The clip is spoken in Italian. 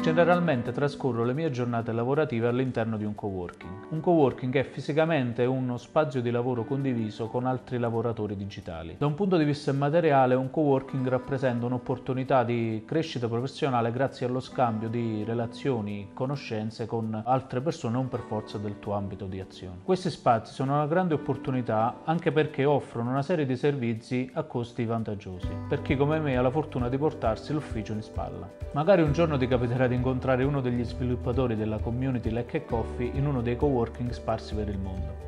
Generalmente trascorro le mie giornate lavorative all'interno di un coworking. Un coworking è fisicamente uno spazio di lavoro condiviso con altri lavoratori digitali. Da un punto di vista immateriale, un coworking rappresenta un'opportunità di crescita professionale grazie allo scambio di relazioni, conoscenze con altre persone, non per forza del tuo ambito di azione. Questi spazi sono una grande opportunità anche perché offrono una serie di servizi a costi vantaggiosi per chi come me ha la fortuna di portarsi l'ufficio in spalla. Magari un giorno ti capiterà di incontrare uno degli sviluppatori della community Like a Coffee in uno dei coworking sparsi per il mondo.